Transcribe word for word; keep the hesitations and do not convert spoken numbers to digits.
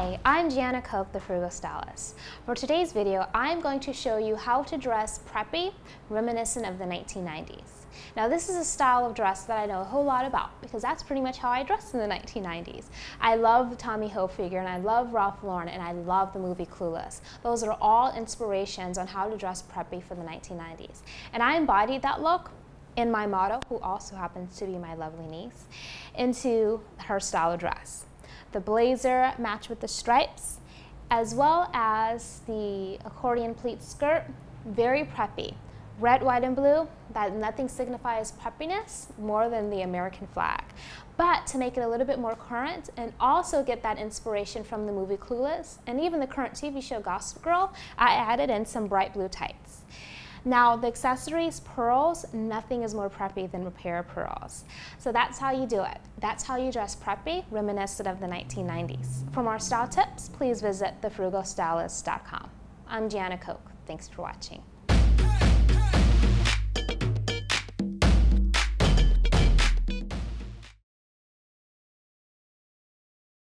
Hi, I'm Jana Coke, the Frugal Stylist. For today's video, I'm going to show you how to dress preppy, reminiscent of the nineteen nineties. Now, this is a style of dress that I know a whole lot about because that's pretty much how I dressed in the nineteen nineties. I love Tommy Hilfiger and I love Ralph Lauren and I love the movie Clueless. Those are all inspirations on how to dress preppy for the nineteen nineties. And I embodied that look in my model, who also happens to be my lovely niece, into her style of dress. The blazer matched with the stripes, as well as the accordion pleat skirt, very preppy. Red, white, and blue, that nothing signifies preppiness more than the American flag. But to make it a little bit more current and also get that inspiration from the movie Clueless and even the current T V show Gossip Girl, I added in some bright blue tights. Now, the accessories, pearls, nothing is more preppy than a pair of pearls. So that's how you do it. That's how you dress preppy, reminiscent of the nineteen nineties. For more style tips, please visit the frugal stylist dot com. I'm Jana Coke. Thanks for watching.